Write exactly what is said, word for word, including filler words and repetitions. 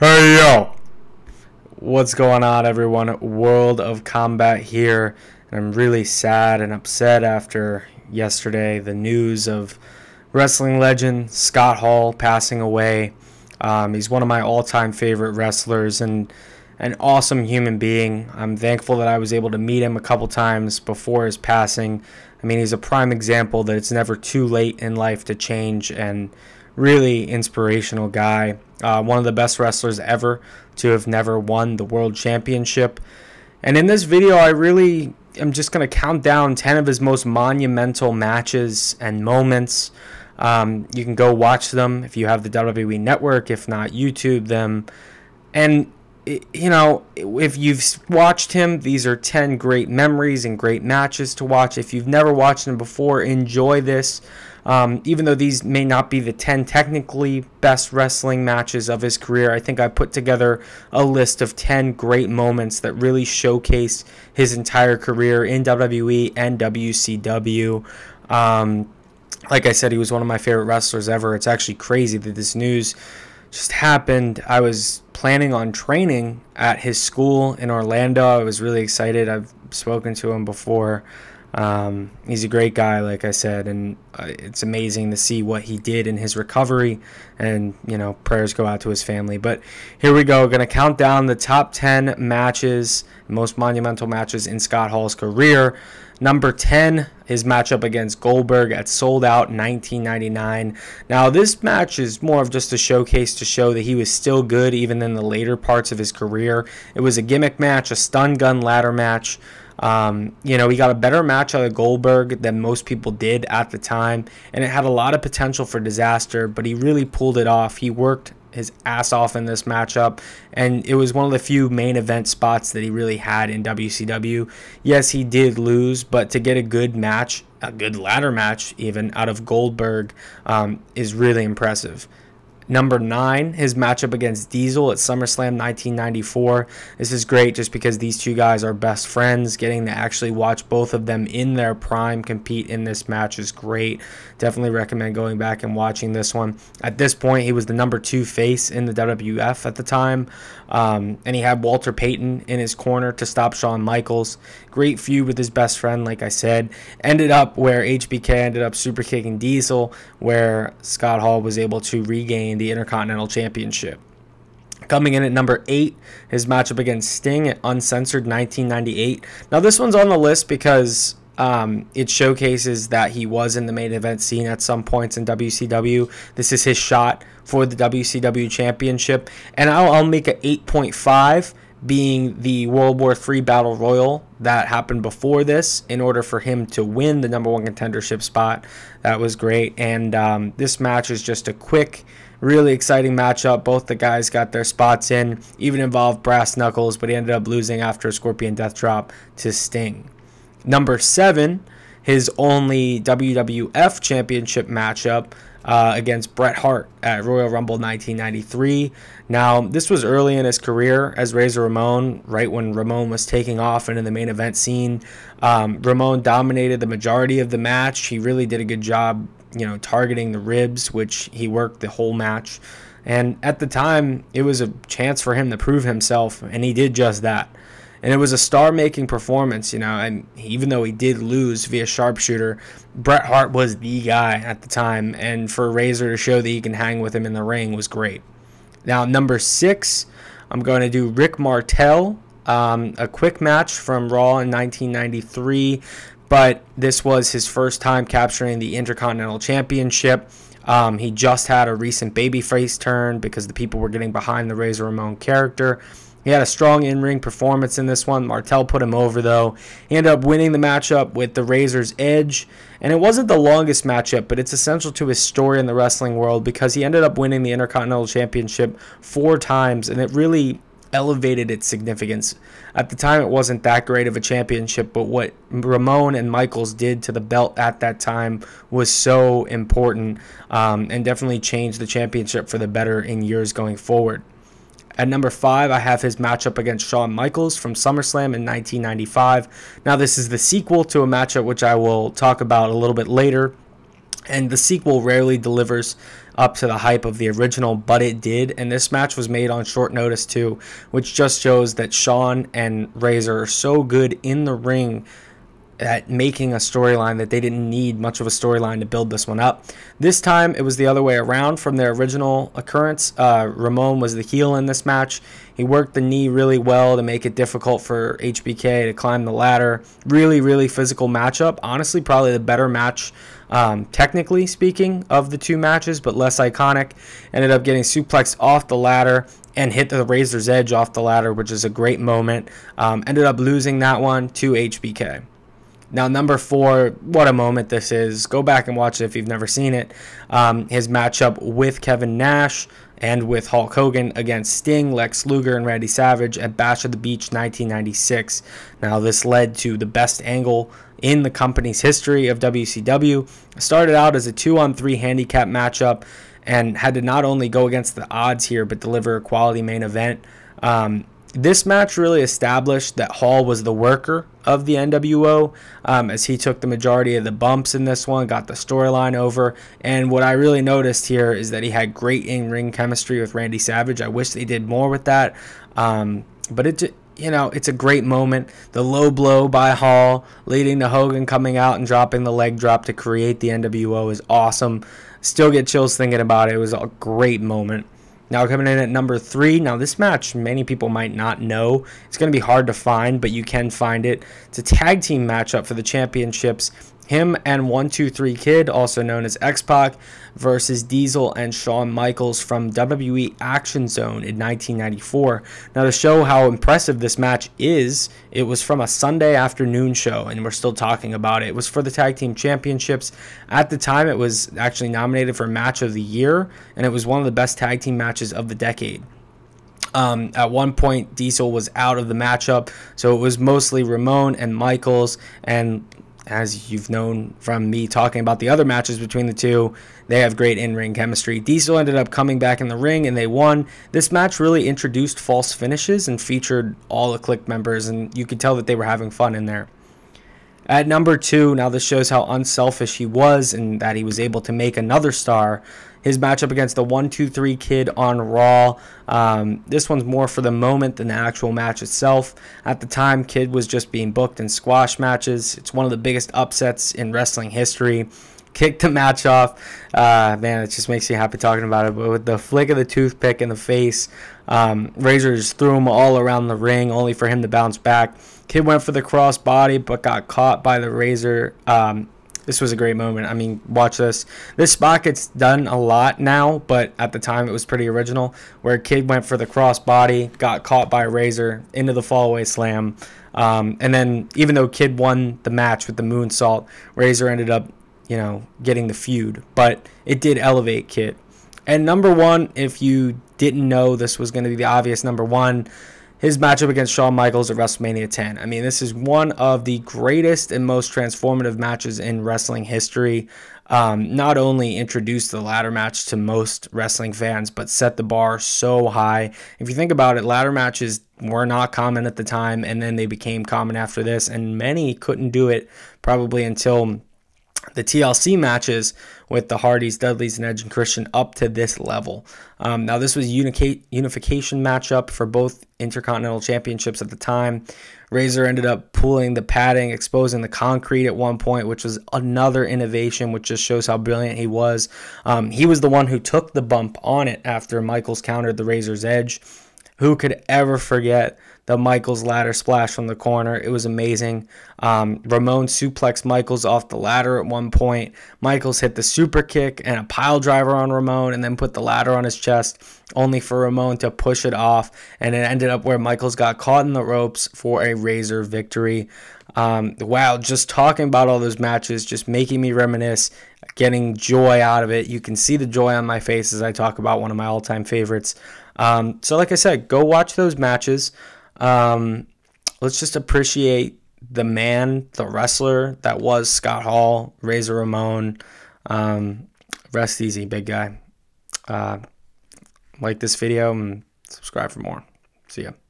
Hey, yo! What's going on, everyone? World of Combat here. And I'm really sad and upset after yesterday, the news of wrestling legend Scott Hall passing away. Um, he's one of my all-time favorite wrestlers and an awesome human being. I'm thankful that I was able to meet him a couple times before his passing. I mean, he's a prime example that it's never too late in life to change, and really inspirational guy. Uh, one of the best wrestlers ever to have never won the World Championship. And in this video, I really am just going to count down ten of his most monumental matches and moments. Um, you can go watch them if you have the W W E Network. If not, YouTube them. And, you know, if you've watched him, these are ten great memories and great matches to watch. If you've never watched him before, enjoy this. Um, even though these may not be the ten technically best wrestling matches of his career, I think I put together a list of ten great moments that really showcase his entire career in W W E and W C W. Um, like I said, he was one of my favorite wrestlers ever. It's actually crazy that this news just happened. I was planning on training at his school in Orlando. I was really excited. I've spoken to him before. Um, he's a great guy, like I said, and uh, it's amazing to see what he did in his recovery, and, you know, prayers go out to his family. But here we go. We're going to count down the top ten matches, most monumental matches in Scott Hall's career. Number ten, his matchup against Goldberg at Sold Out nineteen ninety-nine. Now, this match is more of just a showcase to show that he was still good even in the later parts of his career. It was a gimmick match, a stun gun ladder match. Um, you know, he got a better match out of Goldberg than most people did at the time, and it had a lot of potential for disaster, but he really pulled it off. He worked his ass off in this matchup, and it was one of the few main event spots that he really had in W C W. Yes, he did lose, but to get a good match, a good ladder match even, out of Goldberg um, is really impressive. Number nine, his matchup against Diesel at SummerSlam nineteen ninety-four. This is great just because these two guys are best friends. Getting to actually watch both of them in their prime compete in this match is great. Definitely recommend going back and watching this one. At this point, he was the number two face in the W W F at the time. Um, and he had Walter Payton in his corner to stop Shawn Michaels. Great feud with his best friend, like I said. Ended up where H B K ended up super kicking Diesel, where Scott Hall was able to regain the Intercontinental Championship. Coming in at number eight, his matchup against Sting at Uncensored nineteen ninety-eight. Now, this one's on the list because um, it showcases that he was in the main event scene at some points in W C W. This is his shot for the W C W Championship. And I'll, I'll make an eight point five, being the World War Three Battle Royal that happened before this in order for him to win the number one contendership spot. That was great. And um, this match is just a quick, really exciting matchup. Both the guys got their spots in, even involved brass knuckles, but he ended up losing after a Scorpion Death Drop to Sting. Number seven, his only W W F Championship matchup uh, against Bret Hart at Royal Rumble nineteen ninety-three. Now, this was early in his career as Razor Ramon, right when Ramon was taking off and in the main event scene. Um, Ramon dominated the majority of the match. He really did a good job, you know, targeting the ribs, which he worked the whole match. And at the time, it was a chance for him to prove himself, and he did just that. And it was a star-making performance, you know, and even though he did lose via Sharpshooter, Bret Hart was the guy at the time, and for Razor to show that he can hang with him in the ring was great. Now, number six, I'm going to do Rick Martel, um, a quick match from Raw in nineteen ninety-three. But this was his first time capturing the Intercontinental Championship. Um, he just had a recent babyface turn because the people were getting behind the Razor Ramon character. He had a strong in-ring performance in this one. Martel put him over, though. He ended up winning the matchup with the Razor's Edge. And it wasn't the longest matchup, but it's essential to his story in the wrestling world because he ended up winning the Intercontinental Championship four times, and it really elevated its significance. At the time, it wasn't that great of a championship, but what Ramon and Michaels did to the belt at that time was so important, um, and definitely changed the championship for the better in years going forward. At number five, I have his matchup against Shawn Michaels from SummerSlam in nineteen ninety-five. Now, this is the sequel to a matchup which I will talk about a little bit later, and the sequel rarely delivers up to the hype of the original, but it did. And this match was made on short notice too, which just shows that Shawn and Razor are so good in the ring at making a storyline that they didn't need much of a storyline to build this one up. This time it was the other way around from their original occurrence. Uh, Ramon was the heel in this match. He worked the knee really well to make it difficult for H B K to climb the ladder. Really, really physical matchup. Honestly, probably the better match, um, technically speaking, of the two matches, but less iconic. Ended up getting suplexed off the ladder and hit the Razor's Edge off the ladder, which is a great moment. Um, ended up losing that one to H B K. Now, number four, what a moment this is. Go back and watch it if you've never seen it. Um, his matchup with Kevin Nash and with Hulk Hogan against Sting, Lex Luger, and Randy Savage at Bash at the Beach nineteen ninety-six. Now, this led to the best angle in the company's history of W C W. It started out as a two on three handicap matchup and had to not only go against the odds here but deliver a quality main event. Um, This match really established that Hall was the worker of the N W O, um, as he took the majority of the bumps in this one, got the storyline over. And what I really noticed here is that he had great in-ring chemistry with Randy Savage. I wish they did more with that, um, but it, you know, it's a great moment. The low blow by Hall leading to Hogan coming out and dropping the leg drop to create the N W O is awesome. Still get chills thinking about it. It was a great moment. Now coming in at number three. Now this match, many people might not know. It's going to be hard to find, but you can find it. It's a tag team matchup for the championships. Him and One Two Three Kid, also known as X-Pac, versus Diesel and Shawn Michaels from W W E Action Zone in nineteen ninety-four. Now, to show how impressive this match is, it was from a Sunday afternoon show, and we're still talking about it. It was for the Tag Team Championships. At the time, it was actually nominated for Match of the Year, and it was one of the best tag team matches of the decade. Um, at one point, Diesel was out of the matchup, so it was mostly Ramon and Michaels, and as you've known from me talking about the other matches between the two, they have great in-ring chemistry. Diesel ended up coming back in the ring, and they won. This match really introduced false finishes and featured all the Clique members, and you could tell that they were having fun in there. At number two, now this shows how unselfish he was and that he was able to make another star. His matchup against the one two three Kid on Raw. Um, this one's more for the moment than the actual match itself. At the time, Kid was just being booked in squash matches. It's one of the biggest upsets in wrestling history. Kicked the match off. Uh, man, it just makes you happy talking about it. But with the flick of the toothpick in the face, um, Razor just threw him all around the ring, only for him to bounce back. Kid went for the cross body, but got caught by the Razor. Um, This was a great moment. I mean, watch this. This spot gets done a lot now, but at the time it was pretty original, where Kid went for the crossbody, got caught by Razor, into the fallaway slam. Um, and then even though Kid won the match with the moonsault, Razor ended up, you know, getting the feud. But it did elevate Kid. And number one, if you didn't know, this was going to be the obvious number one. His matchup against Shawn Michaels at WrestleMania ten. I mean, this is one of the greatest and most transformative matches in wrestling history. Um, not only introduced the ladder match to most wrestling fans, but set the bar so high. If you think about it, ladder matches were not common at the time, and then they became common after this, and many couldn't do it probably until the T L C matches with the Hardys, Dudleys, and Edge and Christian up to this level. Um, now, this was unic unification matchup for both Intercontinental Championships at the time. Razor ended up pulling the padding, exposing the concrete at one point, which was another innovation, which just shows how brilliant he was. Um, he was the one who took the bump on it after Michaels countered the Razor's Edge. Who could ever forget the Michaels ladder splash from the corner? It was amazing. Um, Ramon suplexed Michaels off the ladder at one point. Michaels hit the super kick and a pile driver on Ramon and then put the ladder on his chest, only for Ramon to push it off. And it ended up where Michaels got caught in the ropes for a Razor victory. Um, wow, just talking about all those matches, just making me reminisce, getting joy out of it. You can see the joy on my face as I talk about one of my all-time favorites. Um, so like I said, go watch those matches. Um, let's just appreciate the man, the wrestler that was Scott Hall, Razor Ramon. Um, rest easy, big guy. Uh, like this video and subscribe for more. See ya.